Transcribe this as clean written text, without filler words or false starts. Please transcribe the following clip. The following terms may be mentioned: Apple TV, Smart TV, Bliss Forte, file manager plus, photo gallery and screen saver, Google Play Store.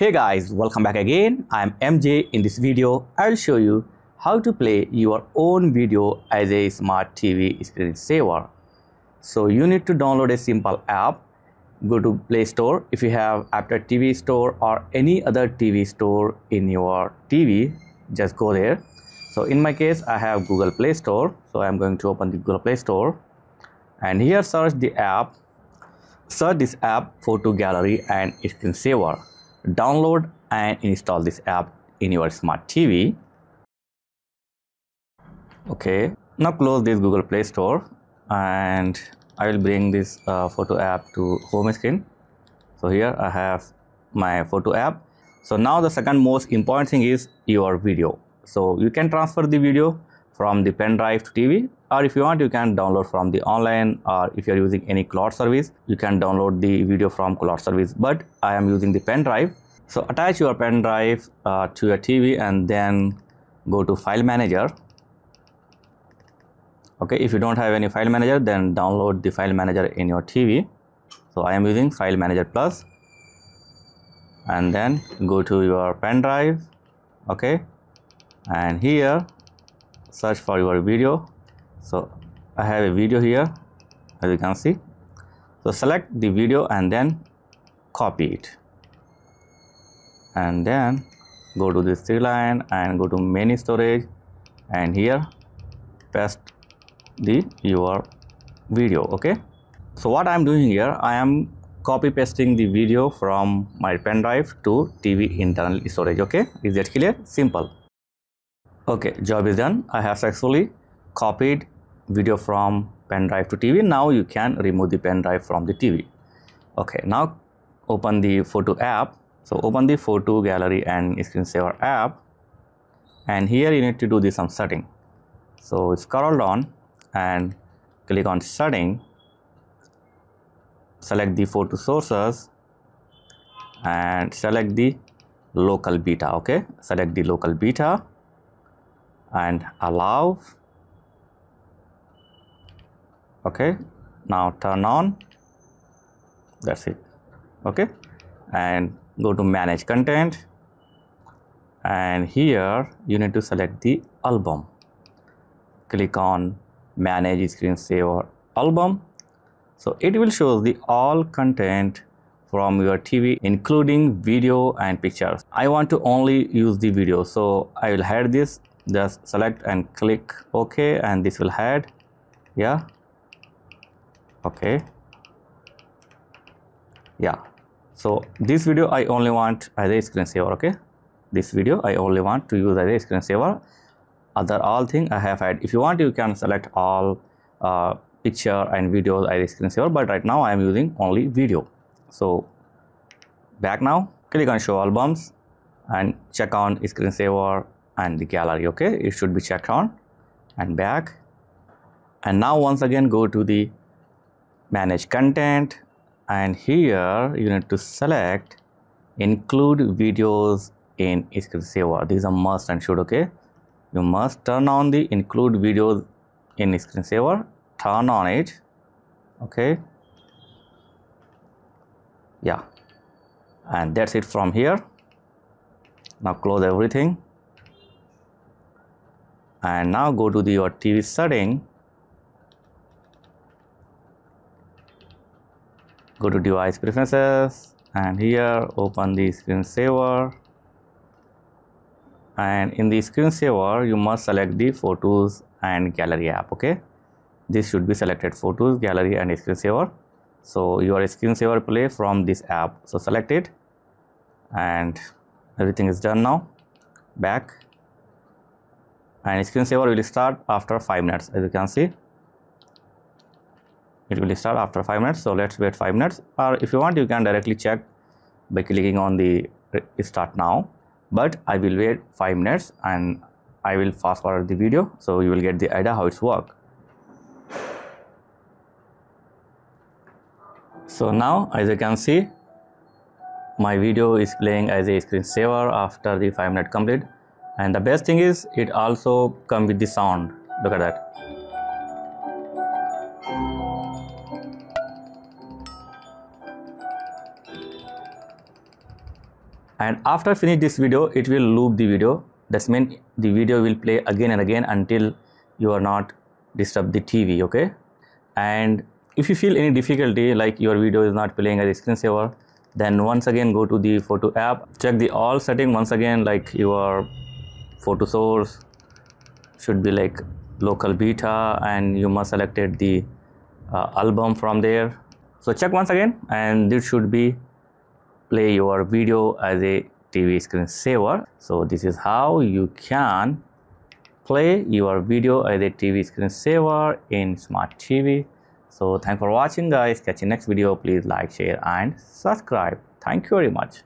Hey guys, welcome back again. I'm MJ. In this video, I'll show you how to play your own video as a smart TV screen saver. So you need to download a simple app. Go to Play Store if you have Apple TV store or any other TV store in your TV. Just go there. So in my case, I have Google Play Store. So I'm going to open the Google Play Store and here search the app. Search this app, Photo Gallery and Screen Saver. Download and install this app in your smart TV. Okay, now close this Google Play Store and I will bring this photo app to home screen. So here I have my photo app. So now the second most important thing is your video. So you can transfer the video from the pen drive to TV, or if you want, you can download from the online, or if you're using any cloud service, you can download the video from cloud service, but I am using the pen drive. So attach your pen drive to your TV and then go to file manager. Okay, if you don't have any file manager, then download the file manager in your TV. So I am using file manager plus, and then go to your pen drive. Okay, and here search for your video. So I have a video here, as you can see. So select the video and then copy it, and then go to this three line and go to main storage, and here paste your video. Okay, so what I'm doing here, I am copy pasting the video from my pen drive to TV internal storage. Okay, is that clear? Simple. Okay, job is done. I have successfully copied video from pen drive to TV. Now you can remove the pen drive from the TV. Okay, now open the photo app. So open the photo gallery and screen saver app, and here you need to do some setting. So scroll down and click on setting, select the photo sources and select the local beta. Okay, select the local beta and allow. Okay, now turn on, that's it. Okay, and go to manage content, and here you need to select the album. Click on manage screen saver album. So it will show the all content from your TV, including video and pictures. I want to only use the video, so I will hide this. Just select and click OK, and this will hide. Yeah, okay, yeah. So this video I only want as a screen saver. Okay, this video I only want to use as a screen saver. Other all thing I have had. If you want, you can select all picture and videos as a screen saver, but right now I am using only video. So back now, click on show albums and check on screen saver and the gallery. Okay, it should be checked on, and back, and now once again go to the manage content, and here you need to select include videos in screen saver. These are must and should. Okay, you must turn on the include videos in screensaver. Turn on it. Okay, yeah, and that's it from here. Now close everything and now go to your TV setting, go to device preferences, and here open the screensaver. And in the screen saver, you must select the photos and gallery app. Okay, this should be selected, photos, gallery and screen saver. So your screen saver play from this app. So select it, and everything is done now. Back, and screen saver will start after 5 minutes. As you can see, it will start after 5 minutes. So let's wait 5 minutes, or if you want, you can directly check by clicking on the start now. But I will wait 5 minutes and I will fast forward the video, so you will get the idea how it's work. So now as you can see, my video is playing as a screensaver after the 5 minute complete, and the best thing is it also comes with the sound. Look at that. and after finish this video it will loop the video. That's mean the video will play again and again until you are not disturb the TV, okay? And if you feel any difficulty like your video is not playing as a screensaver, then once again go to the photo app, check the all setting once again, like your photo source should be like local beta and you must selected the album from there. So check once again and this should be play your video as a TV screensaver. So this is how you can play your video as a TV screensaver in smart TV. So thanks for watching guys, catch you next video, please like, share and subscribe. Thank you very much.